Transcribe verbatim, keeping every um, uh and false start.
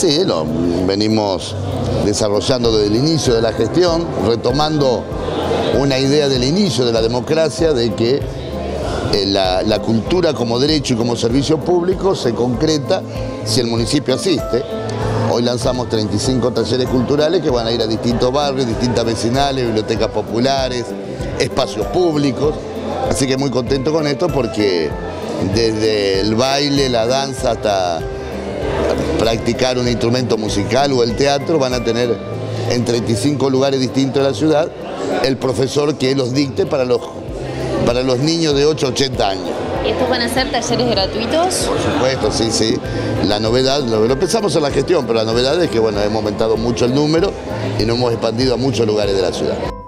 Sí, lo venimos desarrollando desde el inicio de la gestión, retomando una idea del inicio de la democracia de que la, la cultura como derecho y como servicio público se concreta si el municipio asiste. Hoy lanzamos treinta y cinco talleres culturales que van a ir a distintos barrios, distintas vecinales, bibliotecas populares, espacios públicos. Así que muy contento con esto porque desde el baile, la danza hasta practicar un instrumento musical o el teatro van a tener en treinta y cinco lugares distintos de la ciudad el profesor que los dicte para los, para los niños de ocho a ochenta años. ¿Estos van a ser talleres gratuitos? Por supuesto, sí, sí. La novedad, lo, lo pensamos en la gestión, pero la novedad es que bueno, hemos aumentado mucho el número y nos hemos expandido a muchos lugares de la ciudad.